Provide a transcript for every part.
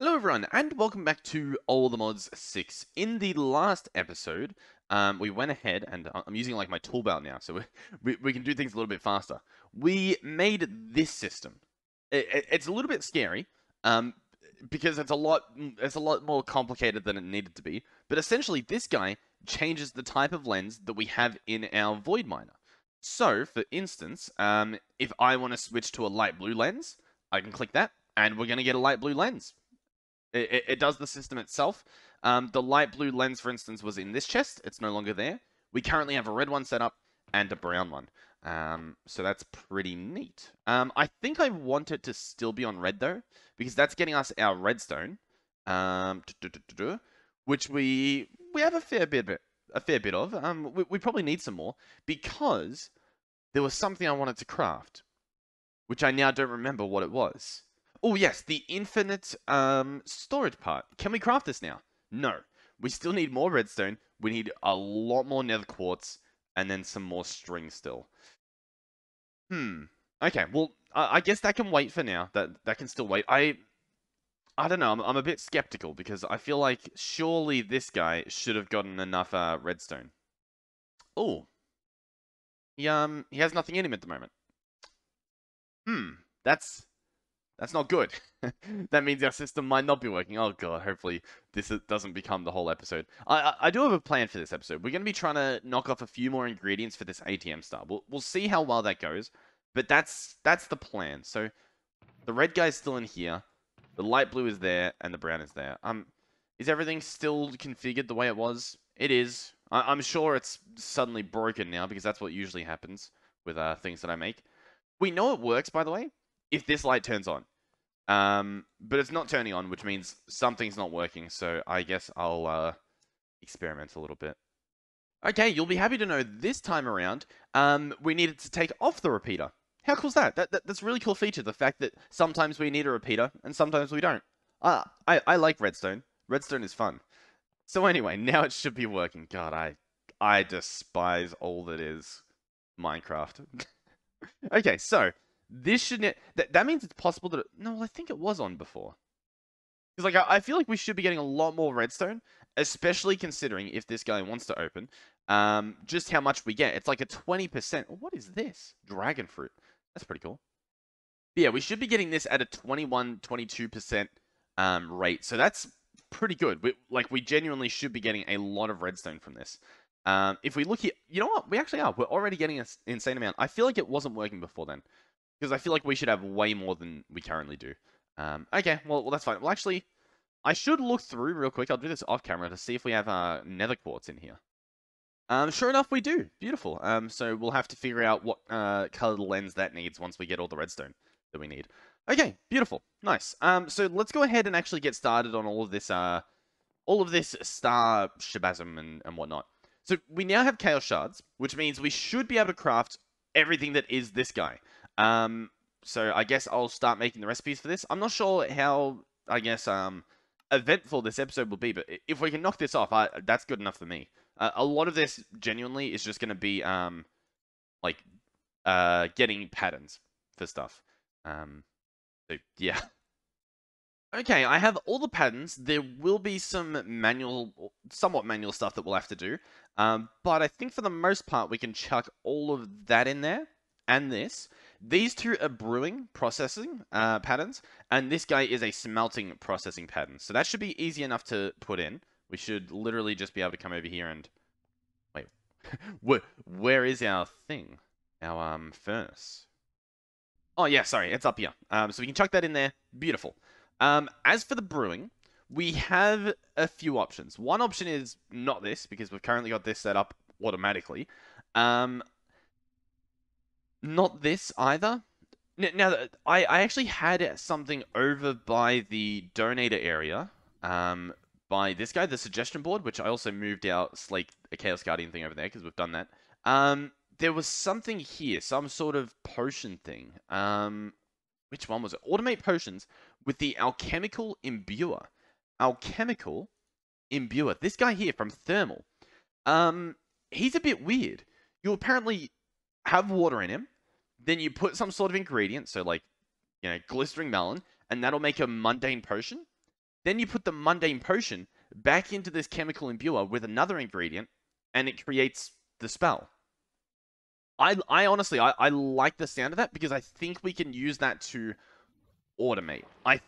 Hello everyone, and welcome back to All The Mods 6. In the last episode, we went ahead, and I'm using like my tool belt now, so we can do things a little bit faster. We made this system. It's a little bit scary, because it's a lot more complicated than it needed to be. But essentially, this guy changes the type of lens that we have in our void miner. So, for instance, if I want to switch to a light blue lens, I can click that, and we're going to get a light blue lens. It does the system itself. The light blue lens, for instance, was in this chest. It's no longer there. We currently have a red one set up and a brown one. So that's pretty neat. I think I want it to still be on red, though, because that's getting us our redstone, which we have a fair bit of. We probably need some more, because there was something I wanted to craft, which I now don't remember what it was. Oh, yes, the infinite storage part. Can we craft this now? No. We still need more redstone. We need a lot more nether quartz and then some more string still. Okay, well, I guess that can wait for now. That can still wait. I don't know. I'm a bit skeptical because I feel like surely this guy should have gotten enough redstone. Oh. He has nothing in him at the moment. That's not good. That means our system might not be working. Oh, God, hopefully this doesn't become the whole episode. I do have a plan for this episode. We're going to be trying to knock off a few more ingredients for this ATM star. We'll see how well that goes, but that's the plan. So the red guy's still in here, the light blue is there, and the brown is there. Is everything still configured the way it was? It is. I'm sure it's suddenly broken now, because that's what usually happens with things that I make. We know it works, by the way, if this light turns on. But it's not turning on, which means something's not working, so I guess I'll experiment a little bit. Okay, you'll be happy to know this time around, we needed to take off the repeater. How cool is that? That's a really cool feature, the fact that sometimes we need a repeater, and sometimes we don't. I like redstone. Redstone is fun. So anyway, now it should be working. God, I despise all that is Minecraft. Okay, so this shouldn't... That means it's possible that... No, I think it was on before. Because, like, I feel like we should be getting a lot more redstone, especially considering if this guy wants to open, just how much we get. It's like a 20%... What is this? Dragon fruit. That's pretty cool. But yeah, we should be getting this at a 21, 22% rate. So that's pretty good. We genuinely should be getting a lot of redstone from this. If we look here... You know what? We actually are. We're already getting an insane amount. I feel like it wasn't working before then, because I feel like we should have way more than we currently do. Okay, well, that's fine. Well, actually, I should look through real quick. I'll do this off camera to see if we have nether quartz in here. Sure enough, we do. Beautiful. So we'll have to figure out what colored lens that needs once we get all the redstone that we need. Okay, beautiful. Nice. So let's go ahead and actually get started on all of this star shabasm and whatnot. So we now have chaos shards, which means we should be able to craft everything that is this guy. So I guess I'll start making the recipes for this. I'm not sure how, I guess, eventful this episode will be, but if we can knock this off, that's good enough for me. A lot of this, genuinely, is just going to be, getting patterns for stuff. So, yeah. Okay, I have all the patterns. There will be some somewhat manual stuff that we'll have to do. But I think for the most part, we can chuck all of that in there, and this. These two are brewing, processing patterns, and this guy is a smelting, processing pattern. So that should be easy enough to put in. We should literally just be able to come over here and... Wait, where is our thing? Our furnace? Oh, yeah, sorry, it's up here. So we can chuck that in there. Beautiful. As for the brewing, we have a few options. One option is not this, because we've currently got this set up automatically. Not this either. Now, I actually had something over by the Donator area, by this guy, the Suggestion Board, which I also moved out, like a Chaos Guardian thing over there, because we've done that. There was something here, some sort of potion thing. Which one was it? Automate potions with the Alchemical Imbuer. Alchemical Imbuer. This guy here from Thermal. He's a bit weird. You apparently have water in him, then you put some sort of ingredient, so like, you know, glistering melon, and that'll make a mundane potion, Then you put the mundane potion back into this chemical imbuer with another ingredient, and it creates the spell. I honestly, I like the sound of that because I think we can use that to automate. I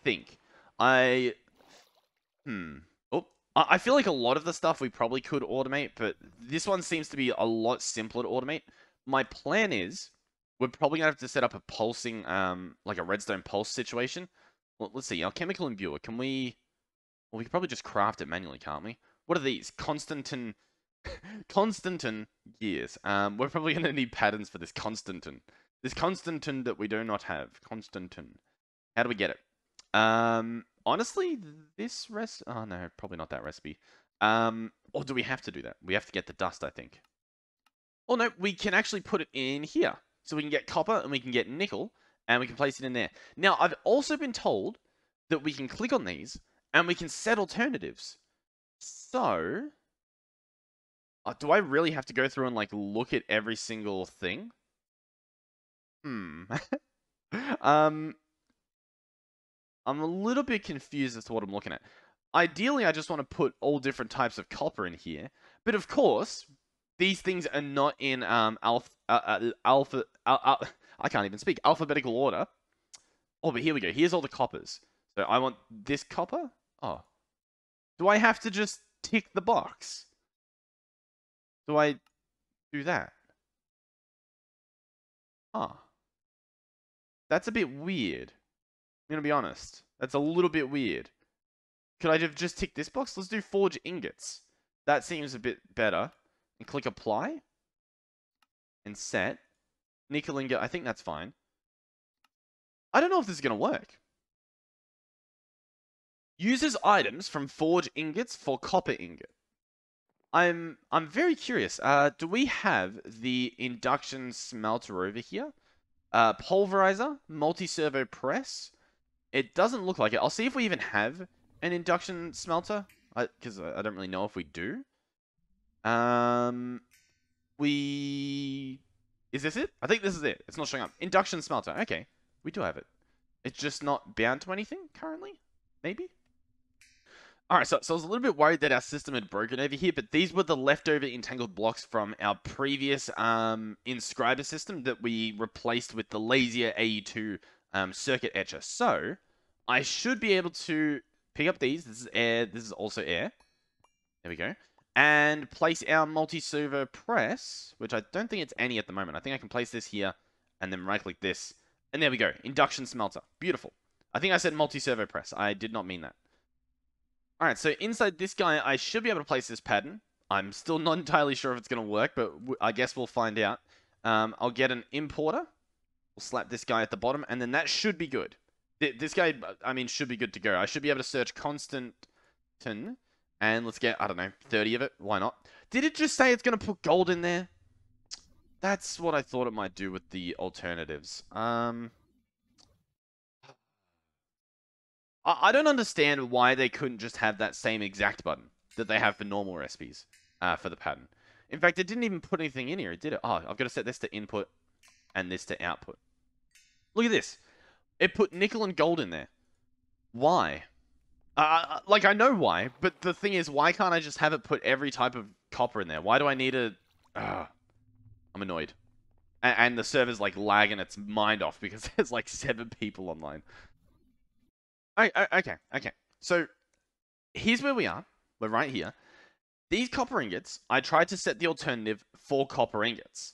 feel like a lot of the stuff we probably could automate, but this one seems to be a lot simpler to automate. My plan is we're probably gonna have to set up a pulsing, like a redstone pulse situation. Well, let's see, our chemical imbuer, can we? Well, we could probably just craft it manually, can't we? What are these? Constantan gears. We're probably going to need patterns for this Constantan. This Constantan that we do not have. Constantan. How do we get it? Honestly, this oh no, probably not that recipe. Or do we have to do that? We have to get the dust, I think. Oh no, we can actually put it in here. So we can get copper and we can get nickel and we can place it in there. Now, I've also been told that we can click on these and we can set alternatives. So, do I really have to go through and, like, look at every single thing? I'm a little bit confused as to what I'm looking at. Ideally, I just want to put all different types of copper in here. But, of course, these things are not in alphabetical order. Oh, but here we go. Here's all the coppers. So, I want this copper. Oh. Do I have to just tick the box? Do I do that? Huh. That's a bit weird. I'm gonna be honest. That's a little bit weird. Could I have just ticked this box? Let's do forge ingots. That seems a bit better. And click apply. And set. Nickel ingot. I think that's fine. I don't know if this is gonna work. Uses items from forge ingots for copper ingot. I'm very curious. Do we have the induction smelter over here? Pulverizer, multi-servo press. It doesn't look like it. I'll see if we even have an induction smelter, because I don't really know if we do. Is this it? I think this is it. It's not showing up. Induction smelter. Okay, we do have it. It's just not bound to anything currently. Maybe. Alright, so I was a little bit worried that our system had broken over here, but these were the leftover entangled blocks from our previous inscriber system that we replaced with the lazier AE2 circuit etcher. So, I should be able to pick up these. This is air. This is also air. There we go. And place our multi-servo press, which I don't think it's any at the moment. I think I can place this here and then right-click this. And there we go. Induction smelter. Beautiful. I think I said multi-servo press. I did not mean that. Alright, so inside this guy, I should be able to place this pattern. I'm still not entirely sure if it's going to work, but I guess we'll find out. I'll get an importer. We'll slap this guy at the bottom, and then that should be good. This guy, I mean, should be good to go. I should be able to search Constantan, and let's get, I don't know, 30 of it. Why not? Did it just say it's going to put gold in there? That's what I thought it might do with the alternatives. I don't understand why they couldn't just have that same exact button that they have for normal recipes for the pattern. In fact, it didn't even put anything in here, did it? Oh, I've got to set this to input and this to output. Look at this. It put nickel and gold in there. Why? Like, I know why, but the thing is, why can't I just have it put every type of copper in there? Why do I need a... I'm annoyed. And the server's, like, lagging its mind off because there's, like, 7 people online. Okay. So, here's where we are. We're right here. These copper ingots, I tried to set the alternative for copper ingots.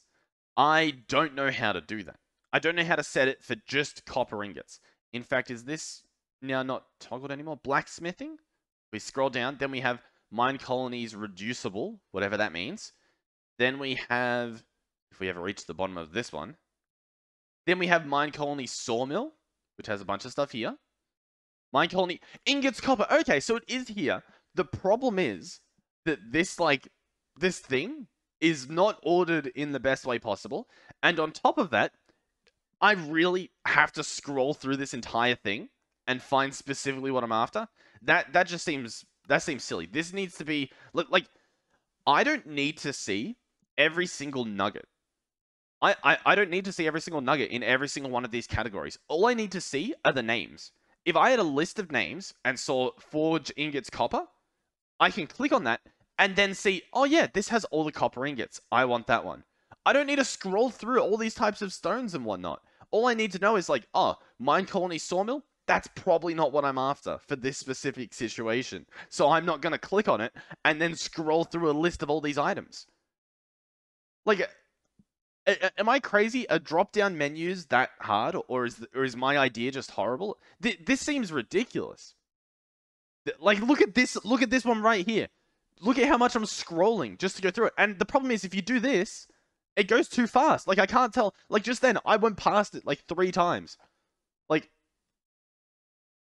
I don't know how to do that. I don't know how to set it for just copper ingots. In fact, is this now not toggled anymore? Blacksmithing? We scroll down. Then we have mine colonies reducible, whatever that means. Then we have, if we ever reach the bottom of this one, then we have mine colony sawmill, which has a bunch of stuff here. Mine colony ingots copper. Okay, so it is here. The problem is that this thing is not ordered in the best way possible. And on top of that, I really have to scroll through this entire thing and find specifically what I'm after. That just seems, that seems silly. This needs to be, like, I don't need to see every single nugget. I don't need to see every single nugget in every single one of these categories. All I need to see are the names. if I had a list of names and saw forge ingots copper, I can click on that and then see, oh yeah, this has all the copper ingots. I want that one. I don't need to scroll through all these types of stones and whatnot. All I need to know is like, oh, mine colony sawmill? That's probably not what I'm after for this specific situation. So I'm not going to click on it and then scroll through a list of all these items. Like, am I crazy? Are drop-down menus that hard? Or is my idea just horrible? This seems ridiculous. Like, look at this one right here. Look at how much I'm scrolling just to go through it. And the problem is, if you do this, it goes too fast. Like, I can't tell. Like, just then, I went past it, like, 3 times. Like,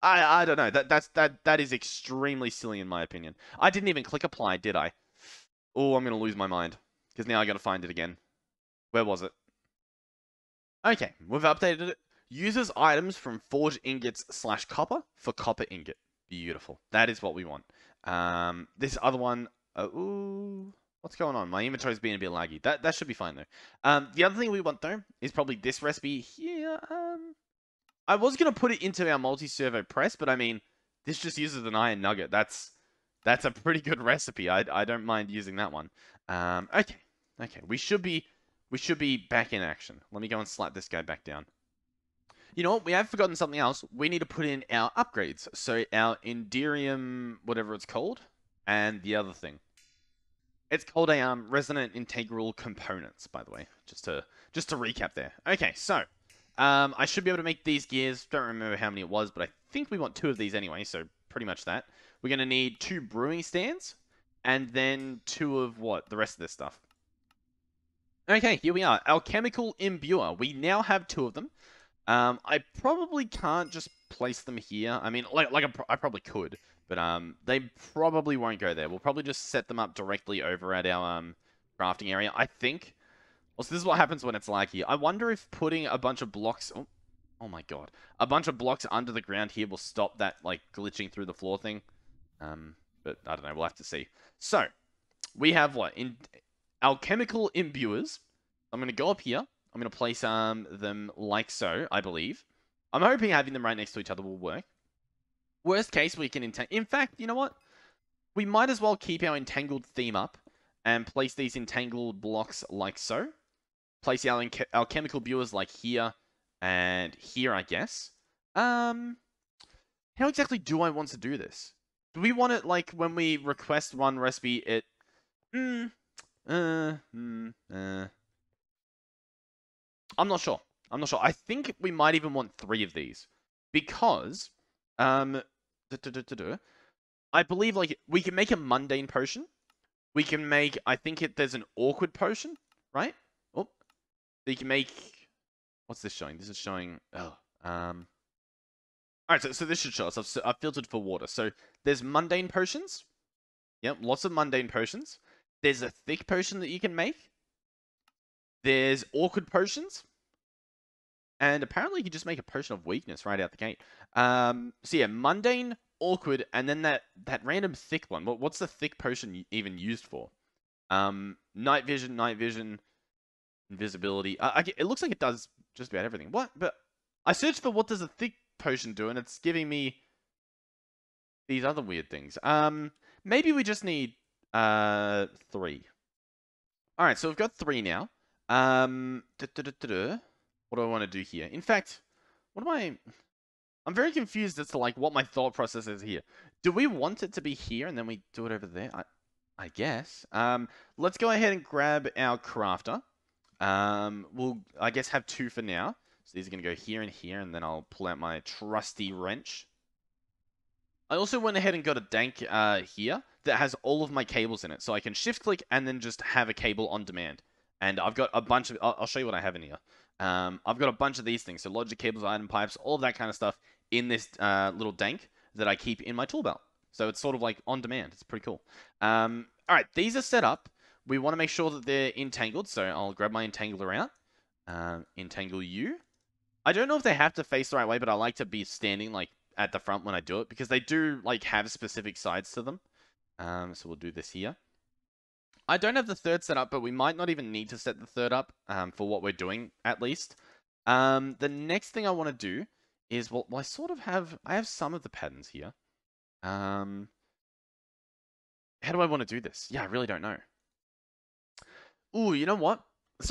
I don't know. That is extremely silly, in my opinion. I didn't even click apply, did I? Oh, I'm going to lose my mind. Because now I got to find it again. Where was it? Okay, we've updated it. Uses items from forge ingots / copper for copper ingot. Beautiful. That is what we want. This other one... ooh... What's going on? My inventory's being a bit laggy. That should be fine, though. The other thing we want, though, is probably this recipe here. I was going to put it into our multi-servo press, but, I mean, this just uses an iron nugget. That's a pretty good recipe. I don't mind using that one. Okay. Okay. We should be back in action. Let me go and slap this guy back down. You know what? We have forgotten something else. We need to put in our upgrades. So, our Enderium, whatever it's called, and the other thing. It's called a resonant integral components, by the way, just to recap there. Okay, so I should be able to make these gears. Don't remember how many it was, but I think we want 2 of these anyway, so pretty much that. We're going to need 2 brewing stands, and then 2 of what? The rest of this stuff. Okay, here we are. Alchemical Imbuer. We now have 2 of them. I probably can't just place them here. I mean, I probably could. But they probably won't go there. We'll probably just set them up directly over at our crafting area, I think. Also, this is what happens when it's laggy. I wonder if putting a bunch of blocks... Oh my god. A bunch of blocks under the ground here will stop that, like, glitching through the floor thing. But I don't know. We'll have to see. So, we have what? Alchemical Imbuers. I'm going to go up here. I'm going to place them like so, I believe. I'm hoping having them right next to each other will work. Worst case, we can entangle... In fact, you know what? We might as well keep our entangled theme up and place these entangled blocks like so. Place our alchemical viewers like here and here, I guess. How exactly do I want to do this? Do we want it, like, when we request one recipe, it... I'm not sure. I'm not sure. I think we might even want 3 of these. Because... I believe, like, we can make a mundane potion. We can make, I think there's an awkward potion, right? Oh, so you can make, what's this showing? This is showing, all right, so this should show us. I've filtered for water. So there's mundane potions. Yep, lots of mundane potions. There's a thick potion that you can make. There's awkward potions. And apparently you can just make a potion of weakness right out the gate. So yeah, mundane, awkward, and then that random thick one. What's the thick potion even used for? Night vision, invisibility. It looks like it does just about everything. What? But I searched for what does a thick potion do, and it's giving me these other weird things. Maybe we just need 3. All right, so we've got 3 now. What do I want to do here? In fact, what am I... I'm very confused as to, like, what my thought process is here. Do we want it to be here and then we do it over there? I guess. Let's go ahead and grab our crafter. We'll, I guess, have 2 for now. So these are going to go here and here, and then I'll pull out my trusty wrench. I also went ahead and got a dank here that has all of my cables in it. So I can shift-click and then just have a cable on demand. And I've got a bunch of... I'll show you what I have in here. I've got a bunch of these things, so logic cables, iron pipes, all of that kind of stuff in this little dank that I keep in my tool belt. So it's sort of like on demand. It's pretty cool. All right, these are set up. We want to make sure that they're entangled, so I'll grab my entangler out. Entangle you. I don't know if they have to face the right way, but I like to be standing like at the front when I do it because they do like have specific sides to them. So we'll do this here. I don't have the third set up, but we might not even need to set the third up for what we're doing, at least. The next thing I want to do is, well, I sort of have, I have some of the patterns here. How do I want to do this? Yeah, I really don't know. Ooh, you know what?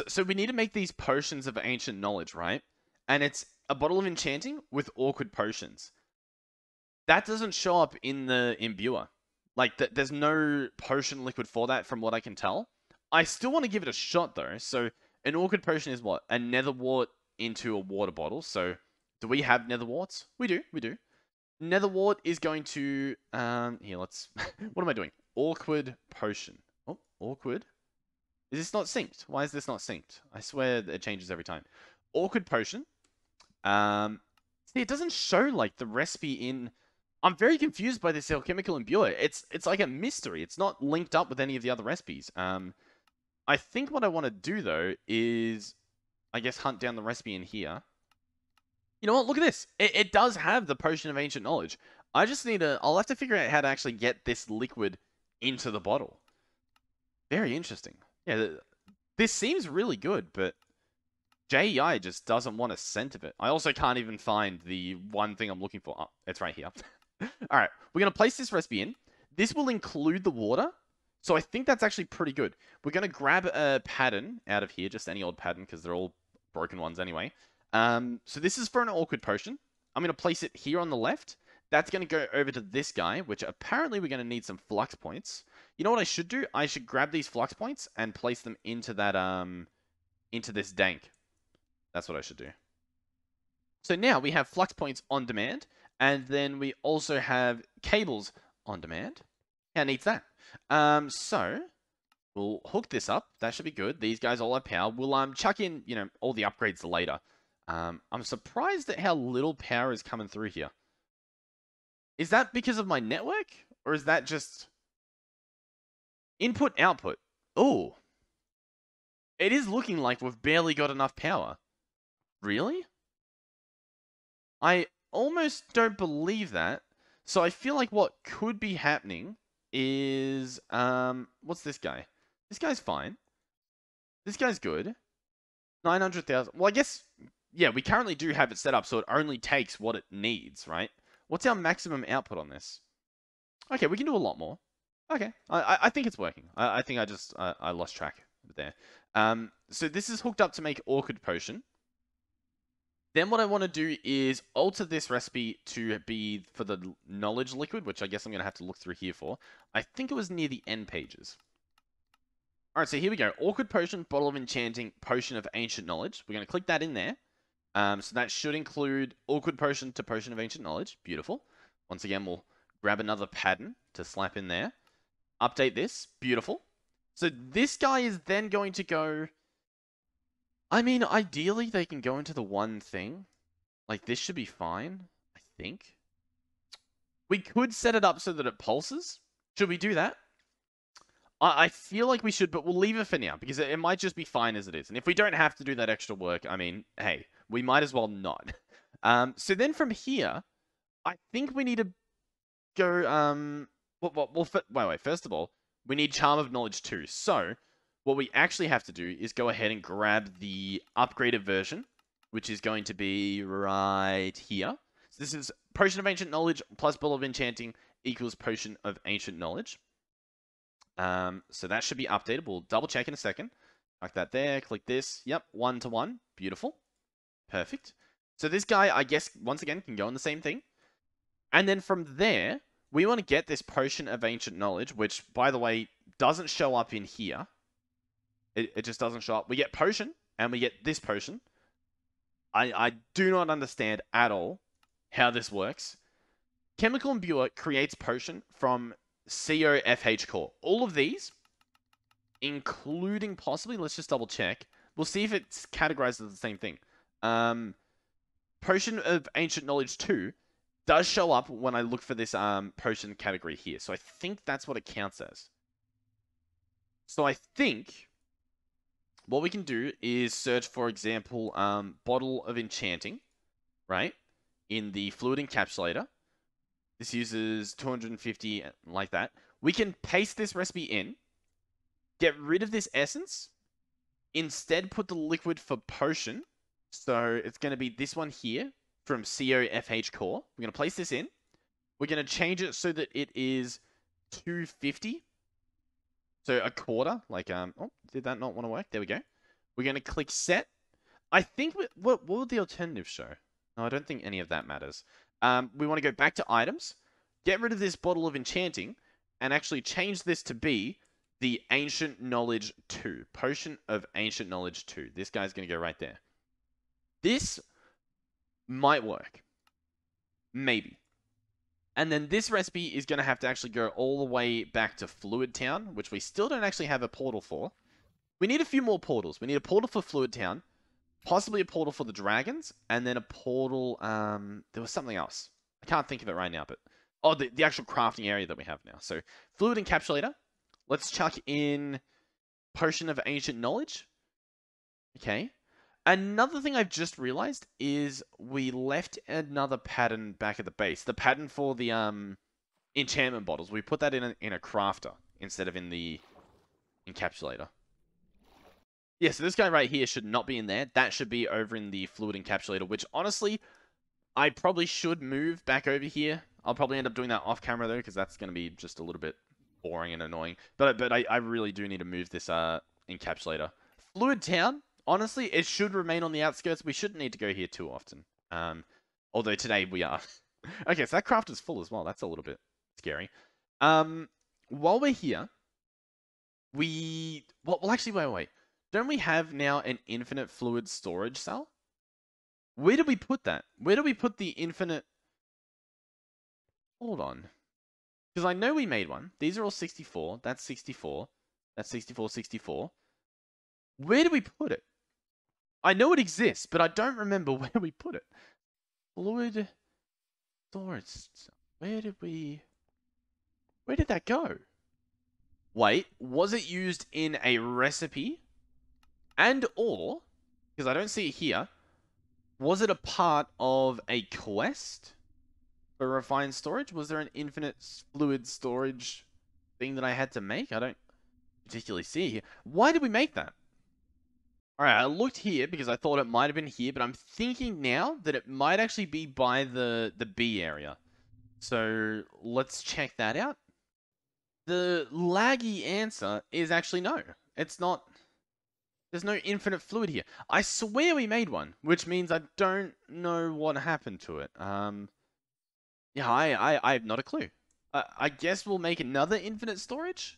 So we need to make these potions of ancient knowledge, right? And it's a bottle of enchanting with awkward potions. That doesn't show up in the imbuer. Like, there's no potion liquid for that from what I can tell. I still want to give it a shot, though. So an awkward potion is what? A nether wart into a water bottle. So do we have nether warts? We do, we do. Nether wart is going to... here, let's... what am I doing? Awkward potion. Oh, awkward. Is this not synced? Why is this not synced? I swear that it changes every time. Awkward potion. See, it doesn't show, like, the recipe in... I'm very confused by this alchemical imbuer. It's like a mystery. It's not linked up with any of the other recipes. I think what I want to do, though, is... I guess hunt down the recipe in here. You know what? Look at this. It does have the potion of ancient knowledge. I just need to... I'll have to figure out how to actually get this liquid into the bottle. Very interesting. Yeah, this seems really good, but... JEI just doesn't want a scent of it. I also can't even find the one thing I'm looking for. Oh, it's right here. Alright, we're going to place this recipe in. This will include the water, so I think that's actually pretty good. We're going to grab a pattern out of here, just any old pattern, because they're all broken ones anyway. So this is for an awkward potion. I'm going to place it here on the left. That's going to go over to this guy, which apparently we're going to need some flux points. You know what I should do? I should grab these flux points and place them into that, into this dank. That's what I should do. So now we have flux points on demand, and then we also have cables on demand. How neat's that? So we'll hook this up. That should be good. These guys all have power. We'll chuck in, you know, all the upgrades later. I'm surprised at how little power is coming through here. Is that because of my network, or is that just input output? Oh, it is looking like we've barely got enough power. Really? I almost don't believe that. So I feel like what could be happening is... what's this guy? This guy's fine. This guy's good. 900,000. Well, I guess... yeah, we currently do have it set up, so it only takes what it needs, right? What's our maximum output on this? Okay, we can do a lot more. Okay, I think it's working. I think I just... I lost track there. So this is hooked up to make awkward potion. Then what I want to do is alter this recipe to be for the knowledge liquid, which I guess I'm going to have to look through here for. I think it was near the end pages. Alright, so here we go. Awkward potion, bottle of enchanting, potion of ancient knowledge. We're going to click that in there. So that should include awkward potion to potion of ancient knowledge. Beautiful. Once again, we'll grab another pattern to slap in there. Update this. Beautiful. So this guy is then going to go... I mean, ideally, they can go into the one thing. Like, this should be fine, I think. We could set it up so that it pulses. Should we do that? I feel like we should, but we'll leave it for now, because it might just be fine as it is. And if we don't have to do that extra work, I mean, hey, we might as well not. So then from here, I think we need to go... wait, first of all, we need Charm of Knowledge too. So, what we actually have to do is go ahead and grab the upgraded version, which is going to be right here. So this is Potion of Ancient Knowledge plus Bottle of Enchanting equals Potion of Ancient Knowledge. So that should be updated. We'll double check in a second. Like that there, click this. Yep, 1 to 1. Beautiful. Perfect. So this guy, I guess, once again, can go on the same thing. And then from there... we want to get this Potion of Ancient Knowledge, which, by the way, doesn't show up in here. It just doesn't show up. We get Potion, and we get this Potion. I do not understand at all how this works. Chemical Imbuer creates Potion from COFH Core. All of these, including possibly... let's just double check. We'll see if it's categorized as the same thing. Potion of Ancient Knowledge 2... does show up when I look for this potion category here. So I think that's what it counts as. So I think what we can do is search, for example, bottle of enchanting, right? In the fluid encapsulator. This uses 250, like that. We can paste this recipe in, get rid of this essence, instead put the liquid for potion. So it's going to be this one here from COFH Core. We're going to place this in. We're going to change it so that it is 250. So a quarter, like, oh, did that not want to work? There we go. We're going to click set. I think, what would the alternative show? No, I don't think any of that matters. We want to go back to items, get rid of this bottle of enchanting, and actually change this to be the Ancient Knowledge 2. Potion of Ancient Knowledge 2. This guy's going to go right there. This might work. Maybe. And then this recipe is going to have to actually go all the way back to Fluid Town, which we still don't actually have a portal for. We need a few more portals. We need a portal for Fluid Town, possibly a portal for the dragons, and then a portal... there was something else. I can't think of it right now, but... Oh, the actual crafting area that we have now. So, Fluid Encapsulator. Let's chuck in Potion of Ancient Knowledge. Okay. Another thing I've just realized is we left another pattern back at the base. The pattern for the enchantment bottles. We put that in a crafter instead of in the encapsulator. Yeah, so this guy right here should not be in there. That should be over in the Fluid Encapsulator, which honestly, I probably should move back over here. I'll probably end up doing that off camera though, because that's going to be just a little bit boring and annoying. But I really do need to move this encapsulator. Fluid Town. Honestly, it should remain on the outskirts. We shouldn't need to go here too often. Although today we are. Okay, so that craft is full as well. That's a little bit scary. While we're here, we... Well, actually, wait. Don't we have now an infinite fluid storage cell? Where do we put that? Where do we put the infinite... Hold on. Because I know we made one. These are all 64. That's 64. That's 64, 64. Where do we put it? I know it exists, but I don't remember where we put it. Fluid storage. Where did that go? Wait, was it used in a recipe? And or, because I don't see it here, was it a part of a quest for refined storage? Was there an infinite fluid storage thing that I had to make? I don't particularly see it here. Why did we make that? Alright, I looked here because I thought it might have been here, but I'm thinking now that it might actually be by the B area. So, let's check that out. The laggy answer is actually no. It's not... There's no infinite fluid here. I swear we made one, which means I don't know what happened to it. Yeah, I have not a clue. I guess we'll make another infinite storage?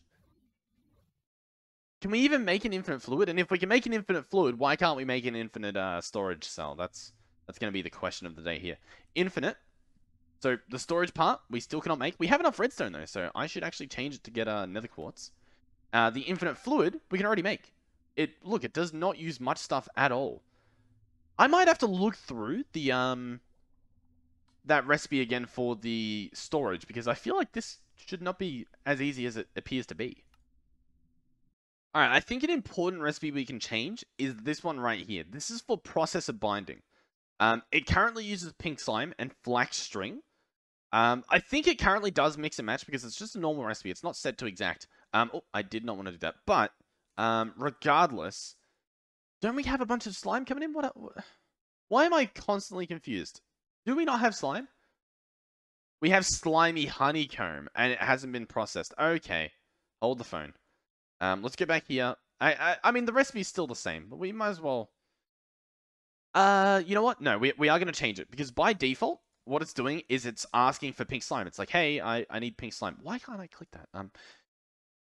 Can we even make an infinite fluid? And if we can make an infinite fluid, why can't we make an infinite storage cell? That's going to be the question of the day here. Infinite. So the storage part, we still cannot make. We have enough redstone though, so I should actually change it to get nether quartz. The infinite fluid, we can already make. Look, it does not use much stuff at all. I might have to look through the that recipe again for the storage, because I feel like this should not be as easy as it appears to be. Alright, I think an important recipe we can change is this one right here. This is for processor binding. It currently uses pink slime and flax string. I think it currently does mix and match because it's just a normal recipe. It's not set to exact. Oh, I did not want to do that. But, regardless, don't we have a bunch of slime coming in? Why am I constantly confused? Do we not have slime? We have slimy honeycomb and it hasn't been processed. Okay, hold the phone. Let's get back here. I mean, the recipe is still the same, but we might as well... you know what? No, we are going to change it, because by default, what it's doing is it's asking for pink slime. It's like, hey, I need pink slime. Why can't I click that?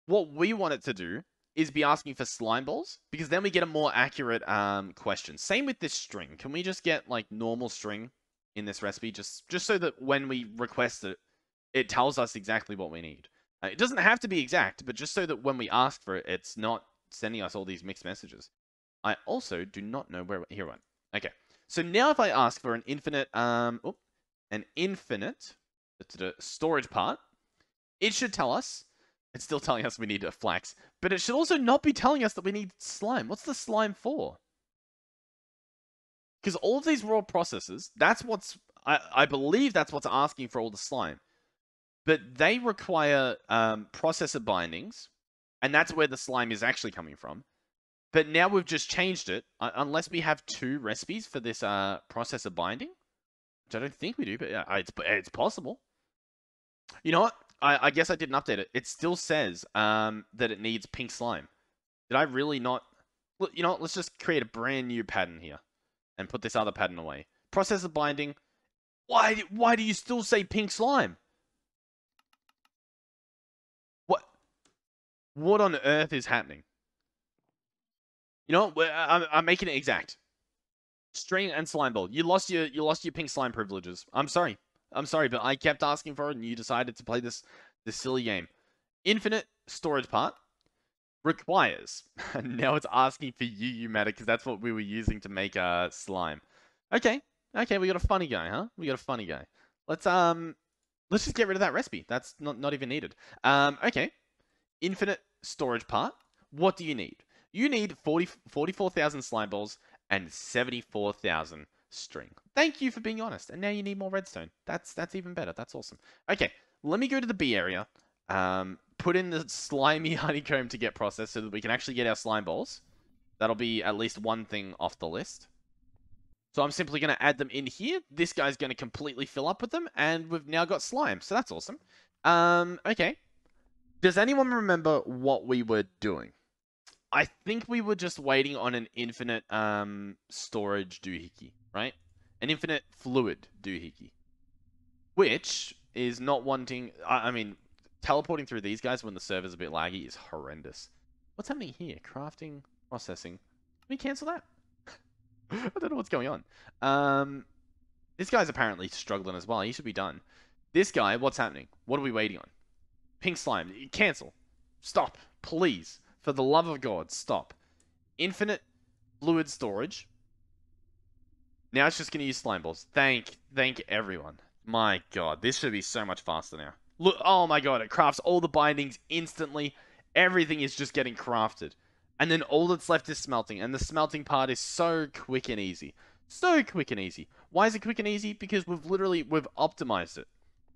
What we want it to do is be asking for slime balls, because then we get a more accurate, question. Same with this string. Can we just get, like, normal string in this recipe, just so that when we request it, it tells us exactly what we need? It doesn't have to be exact, but just so that when we ask for it, it's not sending us all these mixed messages. I also do not know where... Here one. Okay. So now if I ask for an infinite... an infinite storage part, it should tell us... It's still telling us we need a flax, but it should also not be telling us that we need slime. What's the slime for? Because all of these raw processes, that's what's... I believe that's what's asking for all the slime. But they require processor bindings, and that's where the slime is actually coming from. But now we've just changed it, unless we have two recipes for this processor binding. Which I don't think we do, but yeah, it's possible. You know what? I guess I didn't update it. It still says that it needs pink slime. Did I really not... You know what? Let's just create a brand new pattern here. And put this other pattern away. Process of binding. Why do you still say pink slime? What on earth is happening? You know what? I'm making it exact. String and slime ball. You lost your pink slime privileges. I'm sorry, but I kept asking for it, and you decided to play this silly game. Infinite storage part requires. Now it's asking for UU matter because that's what we were using to make slime. Okay, we got a funny guy, huh? We got a funny guy. Let's just get rid of that recipe. That's not even needed. Okay, infinite storage part. What do you need? You need 44,000 slime balls and 74,000. String. Thank you for being honest. And now you need more redstone. That's even better. That's awesome. Okay, let me go to the bee area. Put in the slimy honeycomb to get processed so that we can actually get our slime balls. That'll be at least one thing off the list. So I'm simply going to add them in here. This guy's going to completely fill up with them, and we've now got slime. So that's awesome. Okay. Does anyone remember what we were doing? I think we were just waiting on an infinite storage doohickey. Right? An infinite fluid doohickey. Which is not wanting... I mean, teleporting through these guys when the server's a bit laggy is horrendous. What's happening here? Crafting, processing. Can we cancel that? I don't know what's going on. This guy's apparently struggling as well. He should be done. This guy, what's happening? What are we waiting on? Pink slime. Cancel. Stop. Please. For the love of God, stop. Infinite fluid storage. Now it's just going to use slime balls. Thank everyone. My God, this should be so much faster now. Look, oh my God, it crafts all the bindings instantly. Everything is just getting crafted. And then all that's left is smelting. And the smelting part is so quick and easy. So quick and easy. Why is it quick and easy? Because we've optimized it.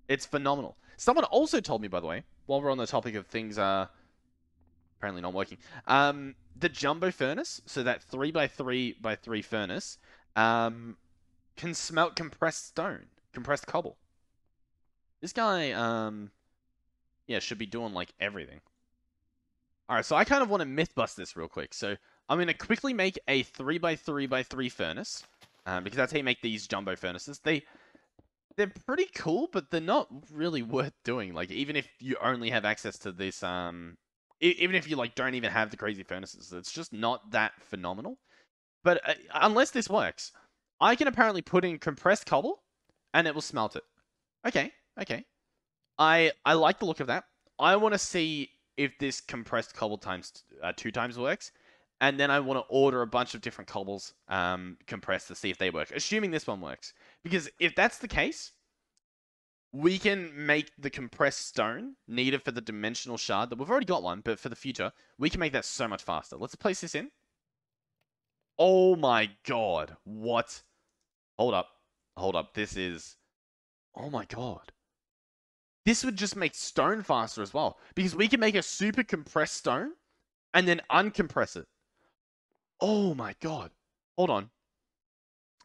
It's phenomenal. Someone also told me, by the way, while we're on the topic of things apparently not working. The jumbo furnace, so that 3x3x3 furnace... can smelt compressed stone, compressed cobble. This guy, yeah, should be doing, like, everything. Alright, so I kind of want to myth bust this real quick. So, I'm going to quickly make a 3x3x3 furnace, because that's how you make these jumbo furnaces. They're pretty cool, but they're not really worth doing. Like, even if you only have access to this, even if you, like, don't even have the crazy furnaces, it's just not that phenomenal. But unless this works, I can apparently put in compressed cobble, and it will smelt it. Okay. I like the look of that. I want to see if this compressed cobble times 2 times works, and then I want to order a bunch of different cobbles compressed to see if they work, assuming this one works. Because if that's the case, we can make the compressed stone needed for the dimensional shard that we've already got one, but for the future, we can make that so much faster. Let's place this in. Oh my God, what? Hold up, this is... Oh my God. This would just make stone faster as well, because we can make a super compressed stone, and then uncompress it. Oh my God. Hold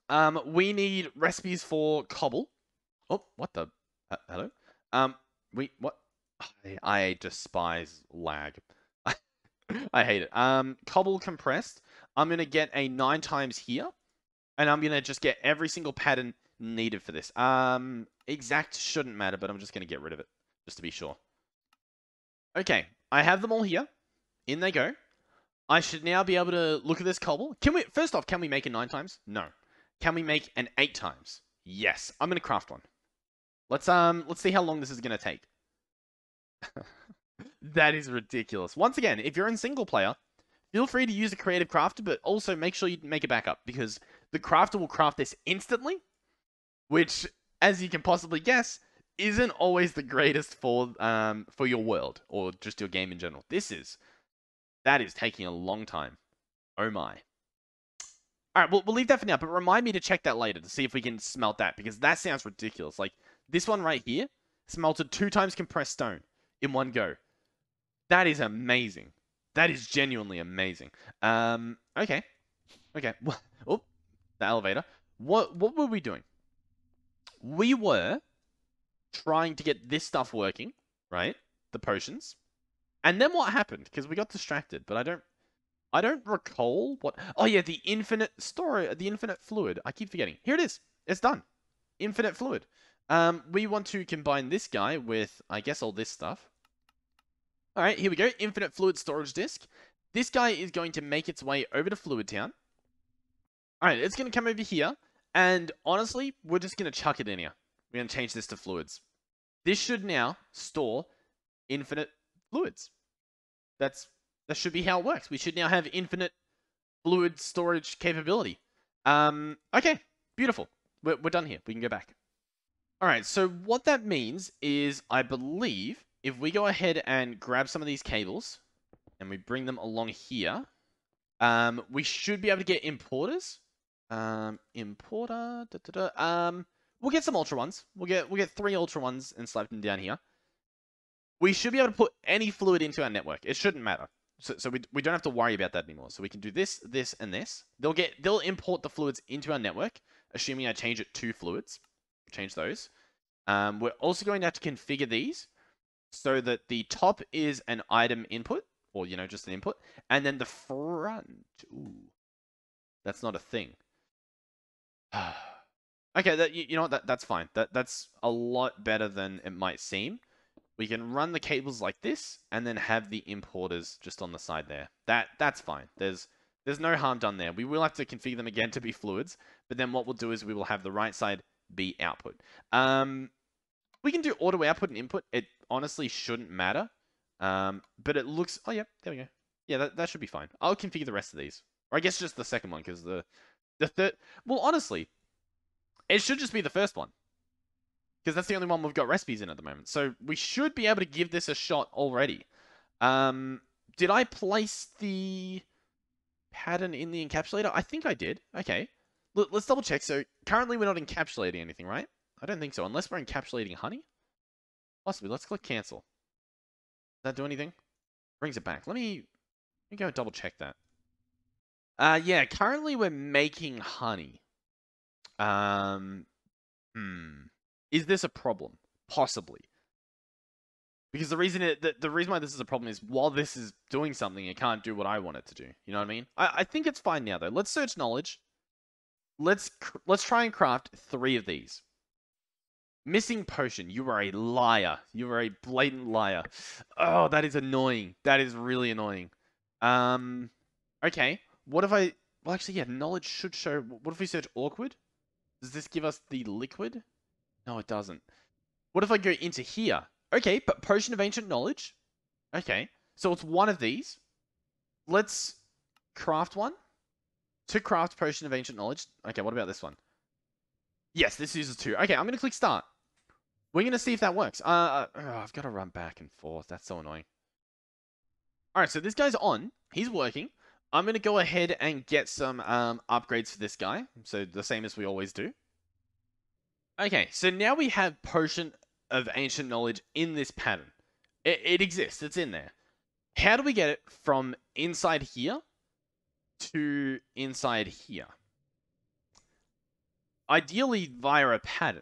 on. We need recipes for cobble. Oh, what the... hello? What? I despise lag. I hate it. Cobble compressed. I'm going to get a 9 times here, and I'm going to just get every single pattern needed for this. Exact shouldn't matter, but I'm just going to get rid of it, just to be sure. Okay, I have them all here. In they go. I should now be able to look at this cobble. First off, can we make a 9 times? No. Can we make an 8 times? Yes. I'm going to craft one. Let's see how long this is going to take. That is ridiculous. Once again, if you're in single player, feel free to use a creative crafter, but also make sure you make a backup, because the crafter will craft this instantly, which, as you can possibly guess, isn't always the greatest for your world, or just your game in general. That is taking a long time. Oh my. Alright, we'll leave that for now, but remind me to check that later to see if we can smelt that, because that sounds ridiculous. Like, this one right here, smelted 2 times compressed stone in one go. That is amazing. That is genuinely amazing. Okay. Oh, the elevator. What were we doing? we were trying to get this stuff working, right? The potions. And then what happened? Because we got distracted, but I don't recall what... Oh yeah, the infinite story, the infinite fluid. I keep forgetting. Here it is. It's done. Infinite fluid. We want to combine this guy with, I guess, all this stuff. Alright, here we go. Infinite fluid storage disk. This guy is going to make its way over to Fluid Town. Alright, it's going to come over here. And honestly, we're just going to chuck it in here. We're going to change this to fluids. This should now store infinite fluids. That should be how it works. We should now have infinite fluid storage capability. Okay, beautiful. We're done here. We can go back. Alright, so what that means is, I believe, if we go ahead and grab some of these cables, and we bring them along here, we should be able to get importers. We'll get some ultra ones. We'll get 3 ultra ones and slap them down here. We should be able to put any fluid into our network. It shouldn't matter. So we don't have to worry about that anymore. So we can do this, this, and this. They'll import the fluids into our network, assuming I change it to fluids. Change those. We're also going to have to configure these so that the top is an item input, or, you know, just an input. And then the front... Ooh. That's not a thing. Okay, you know what? That's fine. That's a lot better than it might seem. We can run the cables like this, and then have the importers just on the side there. That's fine. There's no harm done there. We will have to configure them again to be fluids, but then what we'll do is we will have the right side be output. We can do auto output and input. It honestly shouldn't matter, but it looks... Oh, yeah, there we go. Yeah, that should be fine. I'll configure the rest of these. Or I guess just the second one, because the third... Well, honestly, it should just be the first one, because that's the only one we've got recipes in at the moment. So we should be able to give this a shot already. Did I place the pattern in the encapsulator? I think I did. Okay. Let's double check. So currently we're not encapsulating anything, right? I don't think so. Unless we're encapsulating honey. Possibly. Let's click cancel. Does that do anything? Brings it back. Let me go double check that. Yeah. Currently we're making honey. Is this a problem? Possibly. Because the reason why this is a problem is, while this is doing something, it can't do what I want it to do. You know what I mean? I think it's fine now, though. Let's search knowledge. Let's try and craft 3 of these. Missing potion. You are a liar. You are a blatant liar. Oh, that is annoying. That is really annoying. Okay. What if I... Well, actually, yeah, knowledge should show... What if we search awkward? Does this give us the liquid? No, it doesn't. What if I go into here? Okay, but Potion of Ancient Knowledge. Okay, so it's one of these. Let's craft one. To craft Potion of Ancient Knowledge. Okay, what about this one? Yes, this uses 2. Okay, I'm going to click start. We're going to see if that works. I've got to run back and forth. That's so annoying. Alright, so this guy's on. He's working. I'm going to go ahead and get some upgrades for this guy. So the same as we always do. Okay, so now we have Potion of Ancient Knowledge in this pattern. It exists. It's in there. How do we get it from inside here to inside here? Ideally via a pattern.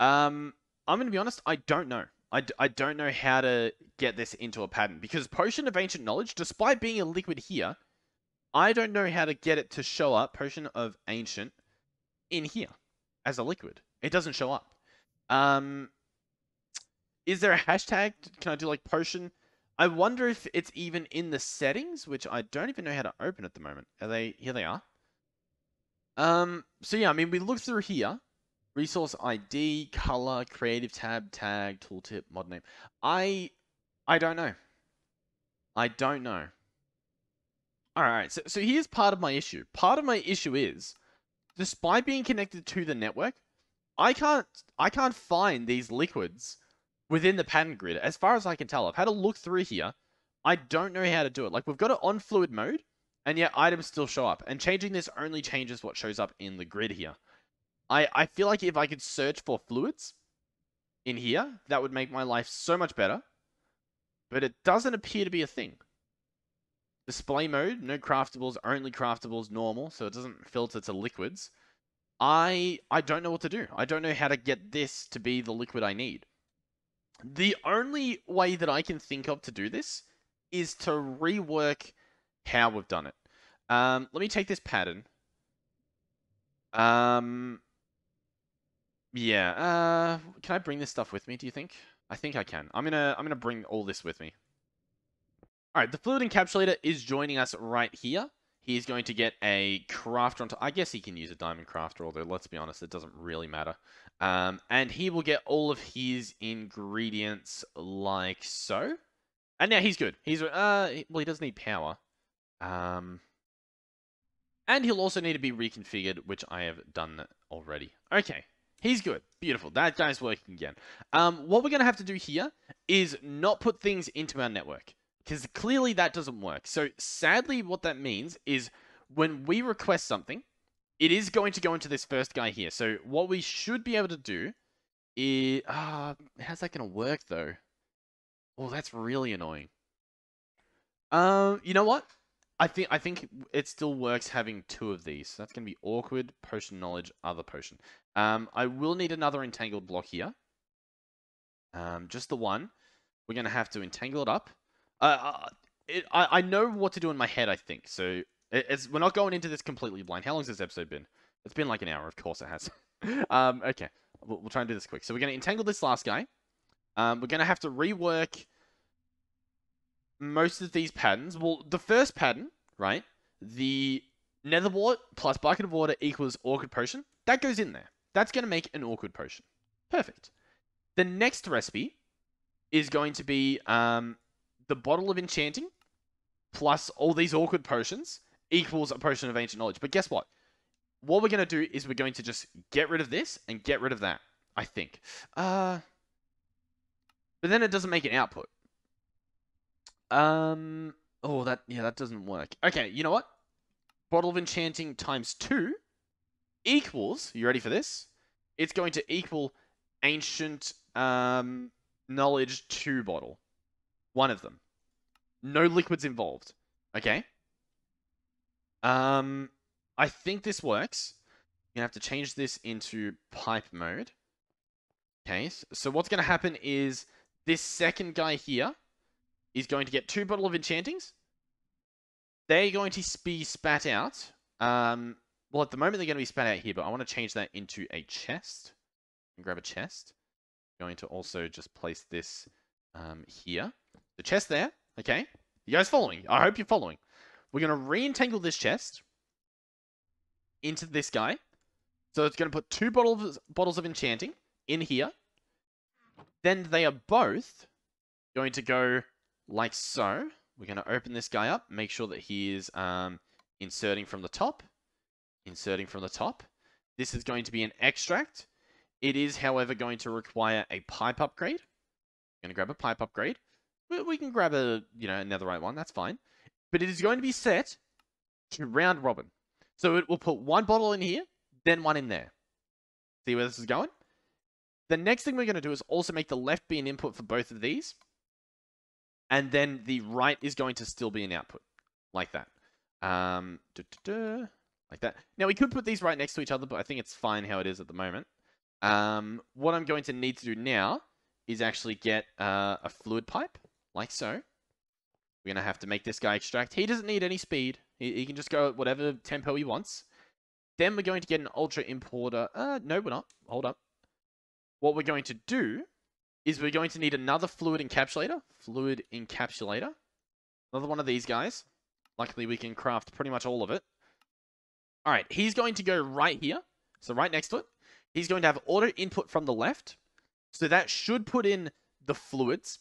I'm going to be honest, I don't know. I don't know how to get this into a pattern, because Potion of Ancient Knowledge, despite being a liquid here, I don't know how to get it to show up, Potion of Ancient, in here as a liquid. It doesn't show up. Is there a hashtag? Can I do like potion? I wonder if it's even in the settings, which I don't even know how to open at the moment. Are they? Here they are. So yeah, I mean, we look through here. Resource ID, color, creative tab, tag, tooltip, mod name. I don't know. I don't know. All right. So here's part of my issue. Part of my issue is, despite being connected to the network, I can't find these liquids within the pattern grid. As far as I can tell, I've had a look through here. I don't know how to do it. Like, we've got it on fluid mode, and yet items still show up. And changing this only changes what shows up in the grid here. I feel like if I could search for fluids in here, that would make my life so much better. But it doesn't appear to be a thing. Display mode, no craftables, only craftables normal, so it doesn't filter to liquids. I don't know what to do. I don't know how to get this to be the liquid I need. The only way that I can think of to do this is to rework how we've done it. Let me take this pattern. Can I bring this stuff with me, do you think? I think I can. I'm gonna bring all this with me. Alright, the Fluid Encapsulator is joining us right here. He's going to get a crafter onto... I guess he can use a diamond crafter, although, let's be honest, it doesn't really matter. And he will get all of his ingredients like so. And now he's good. He's... well, he does need power. And he'll also need to be reconfigured, which I have done already. Okay. He's good. Beautiful. That guy's working again. What we're going to have to do here is not put things into our network, because clearly that doesn't work. So sadly, what that means is when we request something, it is going to go into this first guy here. So what we should be able to do is... how's that going to work, though? Oh, that's really annoying. You know what? I think it still works having two of these. So that's going to be awkward. Potion knowledge, other potion. I will need another entangled block here. Just the one. We're going to have to entangle it up. I know what to do in my head, I think. So we're not going into this completely blind. How long has this episode been? It's been like an hour. Of course it has. Okay. We'll try and do this quick. So we're going to entangle this last guy. We're going to have to rework most of these patterns. Well, the first pattern, right? The nether wart plus bucket of water equals awkward potion. That goes in there. That's going to make an awkward potion. Perfect. The next recipe is going to be... the bottle of enchanting plus all these awkward potions equals a potion of ancient knowledge. But guess what? What we're going to do is we're going to just get rid of this and get rid of that, I think. But then it doesn't make an output. That doesn't work. Okay, you know what? Bottle of enchanting times 2 equals, you ready for this? It's going to equal ancient knowledge 2 bottle. One of them. No liquids involved. Okay. I think this works. You're going to have to change this into pipe mode. Okay. So what's going to happen is this second guy here is going to get 2 bottle of enchantings. They're going to be spat out. Well, at the moment they're going to be spat out here, but I want to change that into a chest. And grab a chest. I'm going to also just place this here. The chest there, okay? You guys following? I hope you're following. We're going to re-entangle this chest into this guy. So it's going to put 2 bottles of enchanting in here. Then they are both going to go like so. We're going to open this guy up, make sure that he is inserting from the top. Inserting from the top. This is going to be an extract. It is, however, going to require a pipe upgrade. I'm going to grab a pipe upgrade. We can grab a, another right one. That's fine. But it is going to be set to round robin. So it will put 1 bottle in here, then 1 in there. See where this is going? The next thing we're going to do is also make the left be an input for both of these. And then the right is going to still be an output. Like that. Like that. Now, we could put these right next to each other, but I think it's fine how it is at the moment. What I'm going to need to do now is actually get a fluid pipe. Like so. We're going to have to make this guy extract. He doesn't need any speed. He can just go at whatever tempo he wants. Then we're going to get an ultra importer. No, we're not. Hold up. What we're going to do is we're going to need another fluid encapsulator. Fluid encapsulator. Another one of these guys. Luckily, we can craft pretty much all of it. Alright, he's going to go right here. So right next to it. He's going to have auto input from the left. So that should put in the fluids.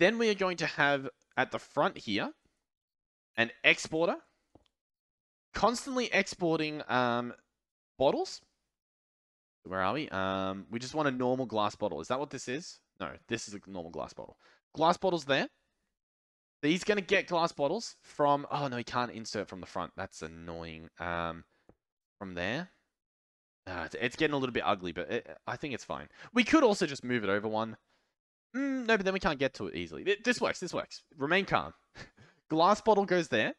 Then we are going to have, at the front here, an exporter. Constantly exporting bottles. Where are we? We just want a normal glass bottle. Is that what this is? No, this is a normal glass bottle. Glass bottles there. He's going to get glass bottles from... Oh, no, he can't insert from the front. That's annoying. From there. It's getting a little bit ugly, but I think it's fine. We could also just move it over one. No, but then we can't get to it easily. This works. Remain calm. Glass bottle goes there.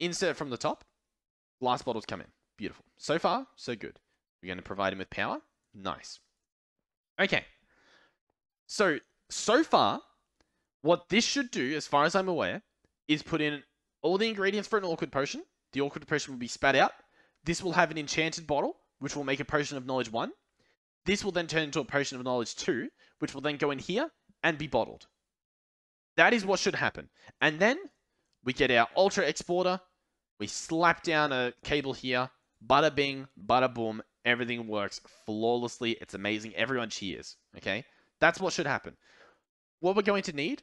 Insert from the top. Glass bottles come in. Beautiful. So far, so good. We're going to provide him with power. Nice. Okay. So far, what this should do, as far as I'm aware, is put in all the ingredients for an awkward potion. The awkward potion will be spat out. This will have an enchanted bottle, which will make a potion of knowledge 1. This will then turn into a potion of knowledge 2, which will then go in here and be bottled. That is what should happen. And then we get our ultra exporter. We slap down a cable here. Bada bing, bada boom. Everything works flawlessly. It's amazing. Everyone cheers. Okay? That's what should happen. What we're going to need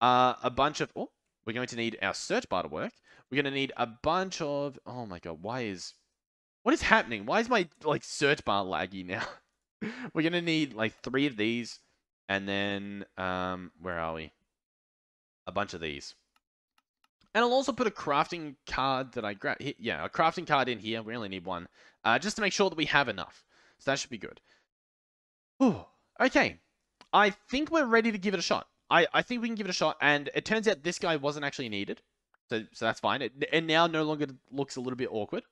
are a bunch of... Oh, we're going to need our search bar to work. We're going to need a bunch of... Oh my god, why is... What is happening? Why is my, like, search bar laggy now? We're going to need, like, 3 of these. And then, where are we? A bunch of these. And I'll also put a crafting card that I grabbed. Yeah, a crafting card in here. We only need 1. Just to make sure that we have enough. So that should be good. Ooh, okay. I think we're ready to give it a shot. I think we can give it a shot. And it turns out this guy wasn't actually needed. So that's fine. It now no longer looks a little bit awkward.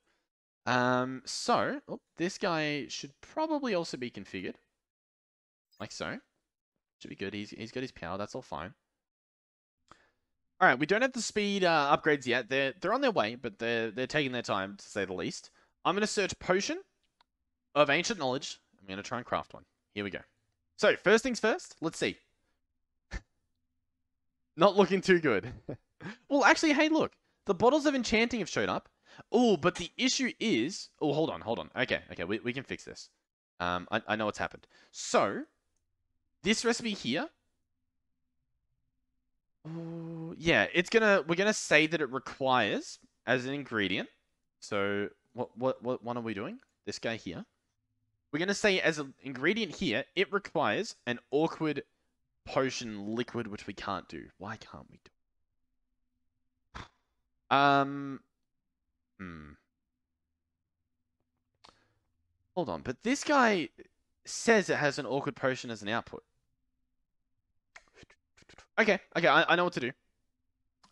So this guy should probably also be configured. Like so. Should be good. He's got his power. That's all fine. All right, we don't have the speed upgrades yet. They're on their way, but they're taking their time, to say the least. I'm going to search Potion of Ancient Knowledge. I'm going to try and craft one. Here we go. So, first things first, let's see. Not looking too good. Well, actually, hey, look. The bottles of enchanting have showed up. Oh, but the issue is... Oh, hold on. Okay, we can fix this. I know what's happened. So, this recipe here... Ooh, yeah, we're gonna say that it requires as an ingredient. So what one are we doing? This guy here. We're gonna say as an ingredient here, it requires an awkward potion liquid, which we can't do. Why can't we do? Hold on, but this guy says it has an awkward potion as an output. Okay, I know what to do.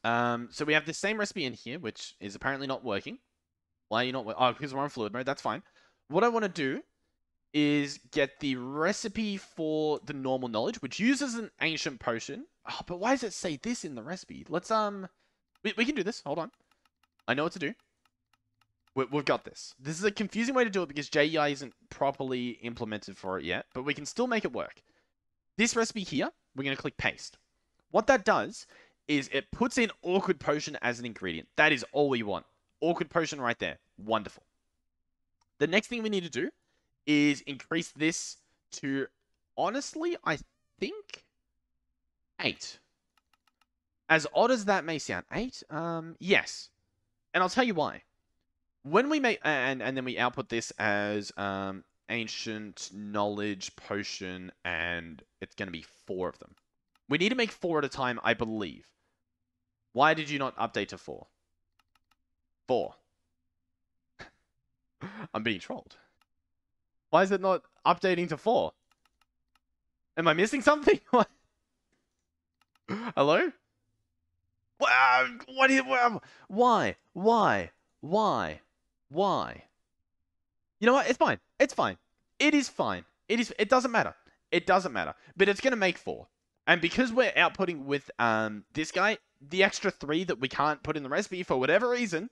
So we have the same recipe in here, which is apparently not working. Why are you not working? Oh, because we're on fluid mode, that's fine. What I want to do is get the recipe for the normal knowledge, which uses an ancient potion. Oh, but why does it say this in the recipe? Let's, we can do this, hold on. I know what to do. We've got this. This is a confusing way to do it because JEI isn't properly implemented for it yet, but we can still make it work. This recipe here, we're going to click paste. What that does is it puts in awkward potion as an ingredient. That is all we want. Awkward potion right there. Wonderful. The next thing we need to do is increase this to, honestly, I think 8. As odd as that may sound, 8? Yes. And I'll tell you why. When we make, and then we output this as ancient knowledge potion, and it's going to be 4 of them. We need to make 4 at a time, I believe. Why did you not update to 4? 4. I'm being trolled. Why is it not updating to 4? Am I missing something? Hello? Why? You know what? It's fine. It's fine. It is fine. It doesn't matter. It doesn't matter. But it's going to make 4. And because we're outputting with this guy, the extra 3 that we can't put in the recipe for whatever reason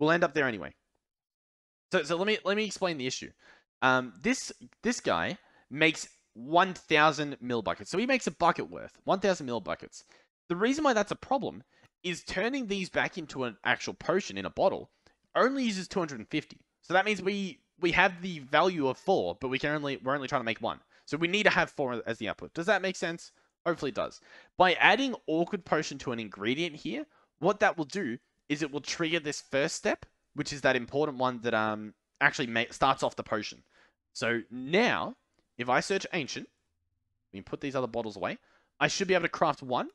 will end up there anyway. So let me explain the issue. This guy makes 1,000 mil buckets. So he makes a bucket worth, 1,000 mil buckets. The reason why that's a problem is turning these back into an actual potion in a bottle only uses 250. So that means we have the value of 4, but we're only trying to make 1. So we need to have 4 as the output. Does that make sense? Hopefully it does. By adding awkward potion to an ingredient here, what that will do is it will trigger this first step, which is that important one that actually starts off the potion. So now, if I search ancient, we can put these other bottles away. I should be able to craft 1,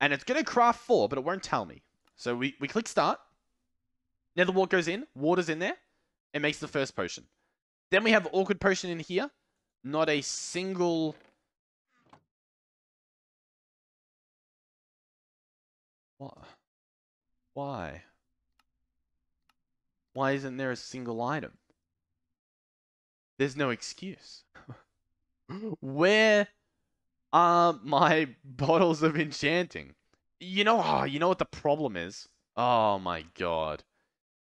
and it's going to craft 4, but it won't tell me. So we click start. Nether wart goes in, water's in there, it makes the first potion. Then we have awkward potion in here. Not a single... Why? Why isn't there a single item? There's no excuse. Where are my bottles of enchanting? You know, oh, you know what the problem is? Oh my god.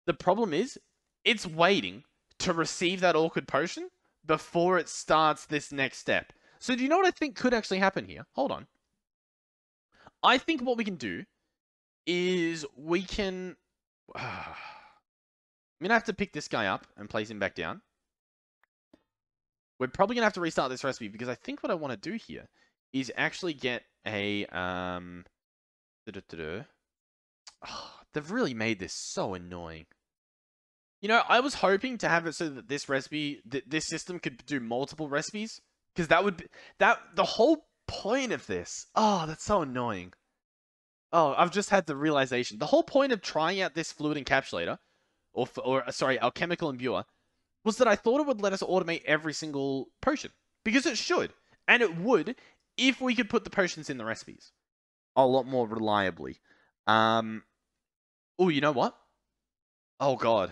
The problem is, it's waiting to receive that awkward potion before it starts this next step. So do you know what I think could actually happen here? Hold on. I think what we can do is we can... I'm going to have to pick this guy up and place him back down. We're probably going to have to restart this recipe because I think what I want to do here is actually get a... Oh, they've really made this so annoying. You know, I was hoping to have it so that this recipe, this system could do multiple recipes. Because that would be... the whole point of this... Oh, that's so annoying. Oh, I've just had the realization. The whole point of trying out this Fluid Encapsulator, sorry, Alchemical Imbuer, was that I thought it would let us automate every single potion. Because it should. And it would if we could put the potions in the recipes a lot more reliably. Oh, you know what? Oh, God.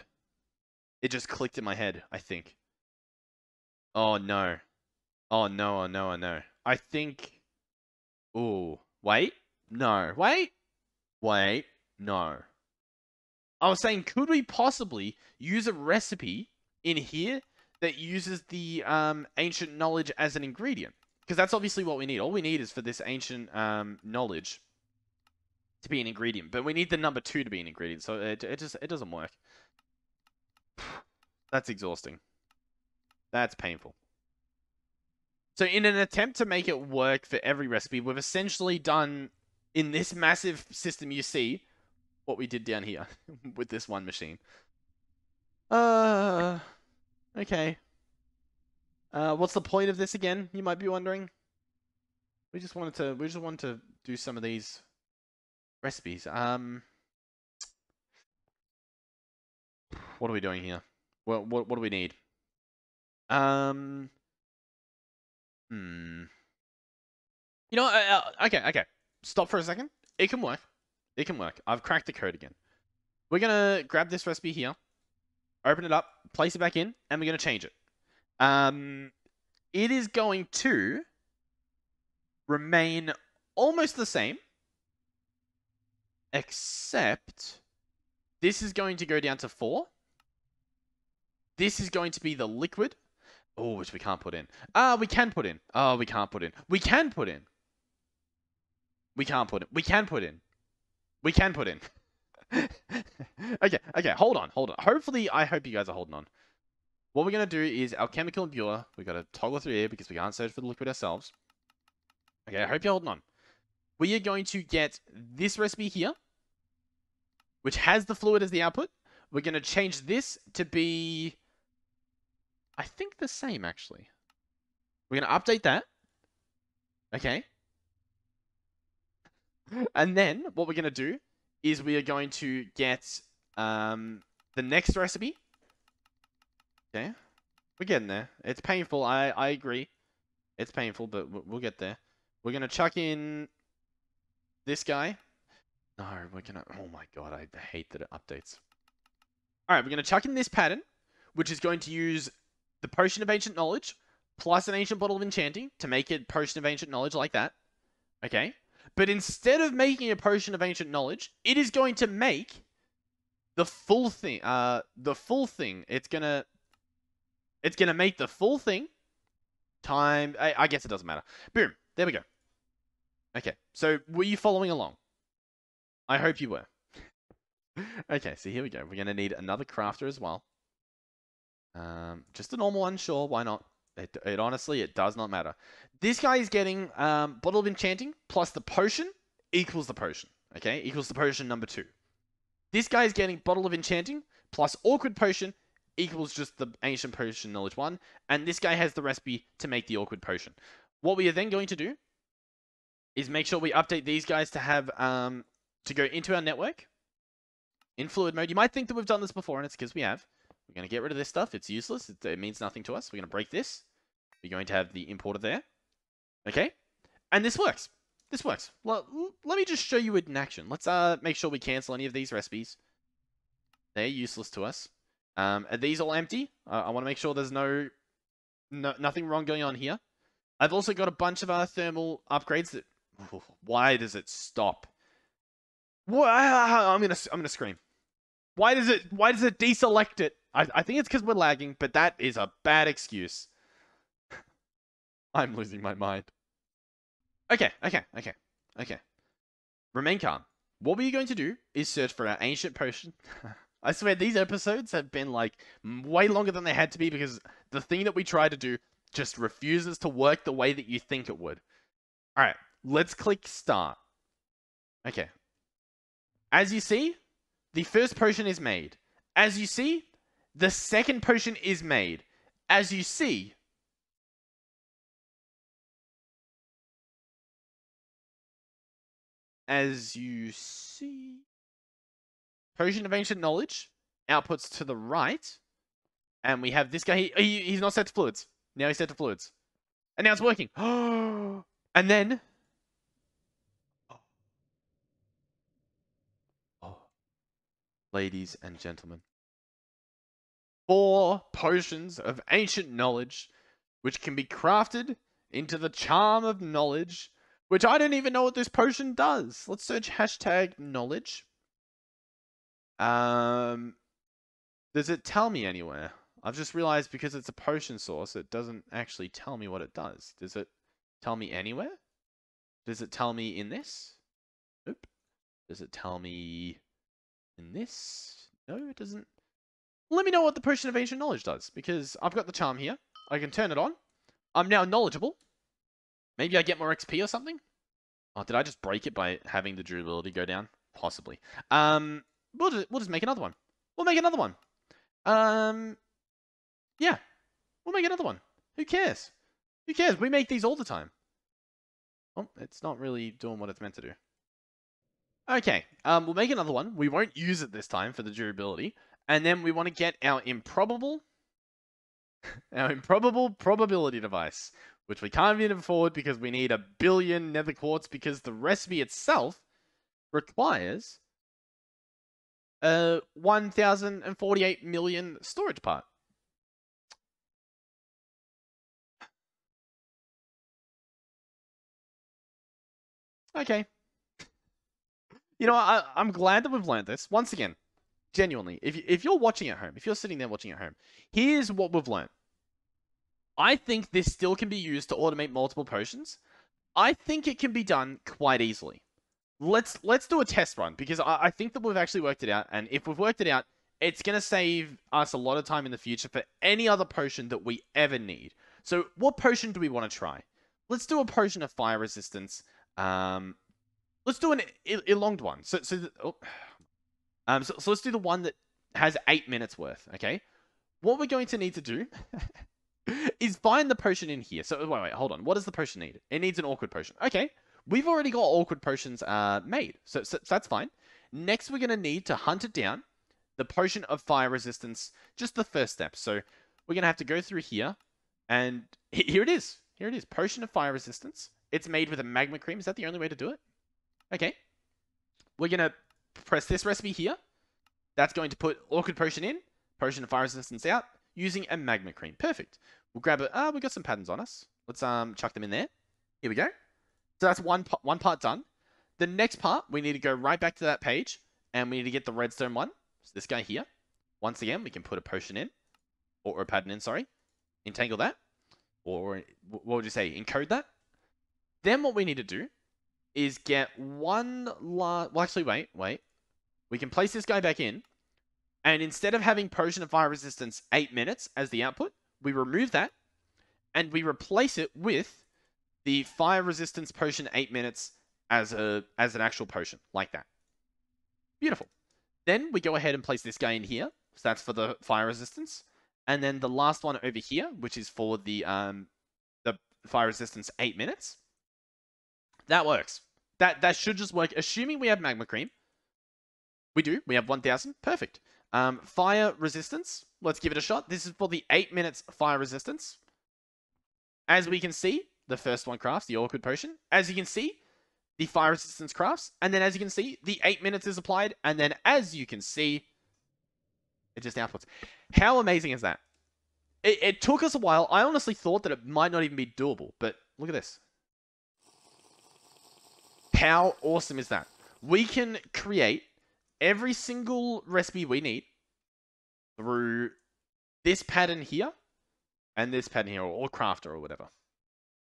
It just clicked in my head, I think. Oh, no. Oh, no, oh, no, oh, no. I think... Ooh. Wait. No. Wait. Wait. No. I was saying, could we possibly use a recipe in here that uses the ancient knowledge as an ingredient? Because that's obviously what we need. All we need is for this ancient knowledge to be an ingredient. But we need the number 2 to be an ingredient. So it doesn't work. That's exhausting. That's painful. So in an attempt to make it work for every recipe, we've essentially done, in this massive system you see, what we did down here with this one machine. Okay. What's the point of this again, you might be wondering? We just wanted to do some of these recipes. What are we doing here? Well, what do we need? You know, okay. Stop for a second. It can work. It can work. I've cracked the code again. We're going to grab this recipe here, open it up, place it back in, and we're going to change it. It is going to remain almost the same, except this is going to go down to 4. This is going to be the liquid. Oh, which we can't put in. We can put in. Oh, we can't put in. We can put in. We can't put in. We can put in. We can put in. Okay, hold on. Hopefully, I hope you guys are holding on. What we're going to do is Alchemical Imbuer. We've got to toggle through here because we can't search for the liquid ourselves. Okay, I hope you're holding on. We are going to get this recipe here, which has the fluid as the output. We're going to change this to be... I think the same, actually. We're going to update that. Okay. And then what we're going to do is we are going to get the next recipe. Okay. We're getting there. It's painful. I agree. It's painful, but we'll get there. We're going to chuck in this guy. No, we're going to... Oh, my God. I hate that it updates. All right. We're going to chuck in this pattern, which is going to use... the Potion of Ancient Knowledge, plus an Ancient Bottle of Enchanting, to make it Potion of Ancient Knowledge like that. Okay? But instead of making a Potion of Ancient Knowledge, it is going to make the full thing. It's gonna make the full thing time... I guess it doesn't matter. Boom. There we go. Okay. So, were you following along? I hope you were. Okay, so here we go. We're gonna need another crafter as well. Just a normal one, sure, why not? It honestly, it does not matter. This guy is getting, Bottle of Enchanting, plus the potion, equals the potion, okay? Equals the potion number 2. This guy is getting Bottle of Enchanting, plus Awkward Potion, equals just the Ancient Potion Knowledge 1, and this guy has the recipe to make the Awkward Potion. What we are then going to do is make sure we update these guys to have, to go into our network, in fluid mode. You might think that we've done this before, and it's because we have. We're going to get rid of this stuff. It's useless. It means nothing to us. We're going to break this. We're going to have the importer there. Okay? And this works. This works. Well, let me just show you it in action. Let's make sure we cancel any of these recipes. They're useless to us. Are these all empty? I want to make sure there's nothing wrong going on here. I've also got a bunch of our thermal upgrades that... Why does it stop? I'm gonna scream. Why does it deselect it? I think it's because we're lagging, but that is a bad excuse. I'm losing my mind. Okay. Remain calm. What we're going to do is search for our ancient potion. I swear these episodes have been like way longer than they had to be because the thing that we try to do just refuses to work the way that you think it would. All right, let's click start. Okay. As you see, the first potion is made. As you see, the second potion is made. As you see, Potion of Ancient Knowledge outputs to the right, and we have this guy. He's not set to fluids. Now he's set to fluids, and now it's working. And then, ladies and gentlemen, 4 potions of ancient knowledge, which can be crafted into the Charm of Knowledge. Which I don't even know what this potion does. Let's search hashtag knowledge. Does it tell me anywhere? I've just realized because it's a potion source, it doesn't actually tell me what it does. Does it tell me anywhere? Does it tell me in this? Nope. Does it tell me in this? No, it doesn't. Let me know what the Potion of Ancient Knowledge does, because I've got the charm here. I can turn it on. I'm now knowledgeable. Maybe I get more XP or something? Oh, did I just break it by having the durability go down? Possibly. We'll just make another one. We'll make another one. Yeah. We'll make another one. Who cares? Who cares? We make these all the time. Oh, it's not really doing what it's meant to do. Okay. We'll make another one. We won't use it this time for the durability. And then we want to get our improbable probability device. Which we can't even afford because we need 1 billion nether quartz because the recipe itself requires 1,048 million storage part. Okay. You know, I'm glad that we've learned this. Once again, genuinely, if you're watching at home, if you're sitting there watching at home, here's what we've learned. I think this still can be used to automate multiple potions. I think it can be done quite easily. Let's do a test run, because I think that we've actually worked it out, and if we've worked it out, it's going to save us a lot of time in the future for any other potion that we ever need. So what potion do we want to try? Let's do a potion of fire resistance. Let's do an elonged one. So let's do the one that has 8 minutes worth, okay? What we're going to need to do... is find the potion in here. So, wait, hold on. What does the potion need? It needs an awkward potion. Okay. We've already got awkward potions made. So that's fine. Next, we're going to need to hunt it down. The potion of fire resistance. Just the first step. So, we're going to have to go through here. And here it is. Here it is. Potion of fire resistance. It's made with a magma cream. Is that the only way to do it? Okay. We're going to press this recipe here. That's going to put awkward potion in. Potion of fire resistance out. Using a magma cream. Perfect. We'll grab it. We got some patterns on us. Let's chuck them in there. Here we go. So that's one part done. The next part, we need to go right back to that page. And we need to get the redstone one. So this guy here. Once again, we can put a potion in. Or a pattern in, sorry. Entangle that. Or, what would you say? Encode that. Then what we need to do is get one last... Well, actually, wait. We can place this guy back in. And instead of having potion of fire resistance 8 minutes as the output, we remove that and we replace it with the fire resistance potion 8 minutes as an actual potion like that. Beautiful. Then we go ahead and place this guy in here. So that's for the fire resistance. And then the last one over here, which is for the fire resistance 8 minutes. That works. That should just work. Assuming we have magma cream. We do. We have 1,000. Perfect. Fire resistance. Let's give it a shot. This is for the 8 minutes fire resistance. As we can see, the first one crafts the awkward potion. As you can see, the fire resistance crafts. And then as you can see, the 8 minutes is applied. And then as you can see, it just outputs. How amazing is that? It took us a while. I honestly thought that it might not even be doable, but look at this. How awesome is that? We can create every single recipe we need through this pattern here and this pattern here, or crafter or whatever.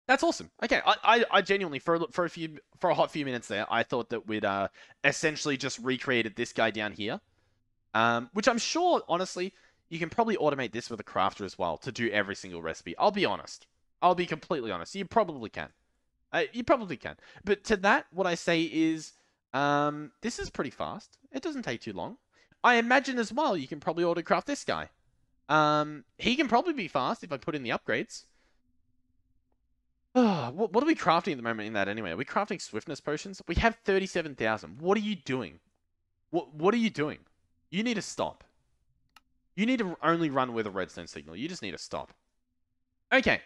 That's awesome. Okay, I genuinely, for a hot few minutes there, I thought that we'd essentially just recreated this guy down here, which I'm sure, honestly, you can probably automate this with a crafter as well to do every single recipe. I'll be honest. I'll be completely honest. You probably can. You probably can. But to that, what I say is, this is pretty fast. It doesn't take too long. I imagine as well you can probably autocraft this guy. He can probably be fast if I put in the upgrades. What are we crafting at the moment in that anyway? Are we crafting Swiftness Potions? We have 37,000. What are you doing? What are you doing? You need to stop. You need to only run with a redstone signal. You just need to stop. Okay.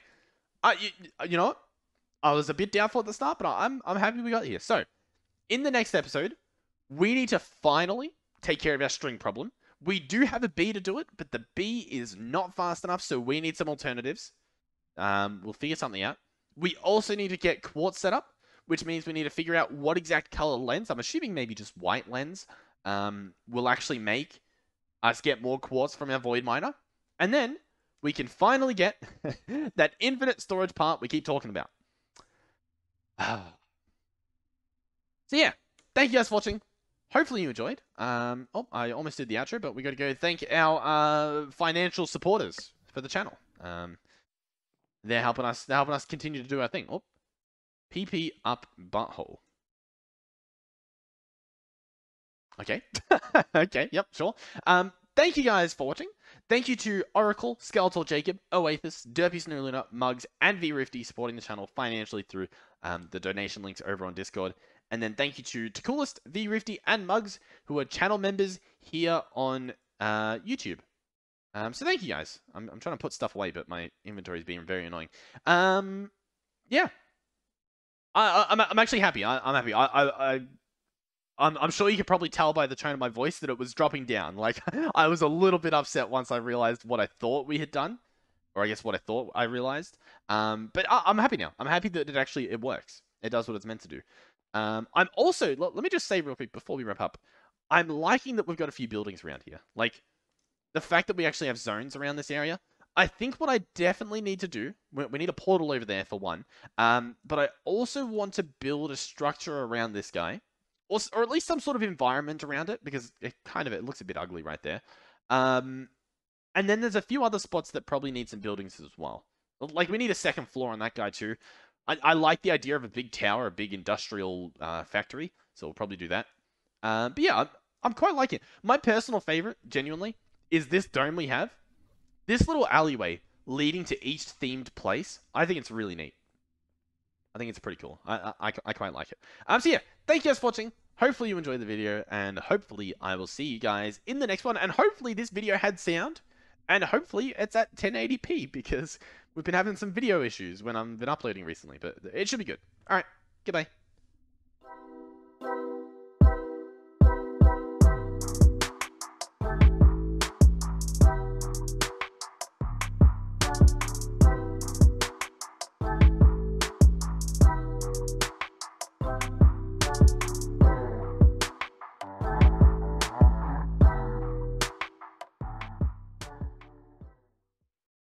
You know what? I was a bit doubtful at the start, but I'm happy we got here. So, in the next episode, we need to finally take care of our string problem. We do have a bee to do it, but the bee is not fast enough, so we need some alternatives. We'll figure something out. We also need to get quartz set up, which means we need to figure out what exact color lens, I'm assuming maybe just white lens, will actually make us get more quartz from our void miner. And then we can finally get that infinite storage part we keep talking about. So yeah, thank you guys for watching. Hopefully you enjoyed. Oh, I almost did the outro, but we got to go thank our financial supporters for the channel. They're helping us. They're helping us continue to do our thing. Oh, PP up butthole. Okay. Okay. Yep. Sure. Thank you guys for watching. Thank you to Oracle, Skeletal Jacob, Oathis, Derpy Snow Luna, Muggs, and VRifty supporting the channel financially through the donation links over on Discord. And then thank you to Coolest, VRifty, and Muggs, who are channel members here on YouTube. So thank you guys. I'm trying to put stuff away, but my inventory is being very annoying. Yeah. I'm actually happy. I'm happy. I'm sure you could probably tell by the tone of my voice that it was dropping down. Like, I was a little bit upset once I realized what I thought we had done. Or I guess what I thought I realized. But I'm happy now. I'm happy that it works. It does what it's meant to do. I'm also... Let me just say real quick before we wrap up. I'm liking that we've got a few buildings around here. Like... the fact that we actually have zones around this area, I think what I definitely need to do, we need a portal over there for one, but I also want to build a structure around this guy, or at least some sort of environment around it, because it looks a bit ugly right there. And then there's a few other spots that probably need some buildings as well. Like, we need a second floor on that guy too. I like the idea of a big tower, a big industrial factory, so we'll probably do that. But yeah, I'm quite liking it. My personal favorite, genuinely, is this dome we have. This little alleyway leading to each themed place. I think it's really neat. I think it's pretty cool. I quite like it. So yeah, thank you guys for watching. Hopefully you enjoyed the video, and hopefully I will see you guys in the next one. And hopefully this video had sound, and hopefully it's at 1080p, because we've been having some video issues when I've been uploading recently, but it should be good. All right, goodbye.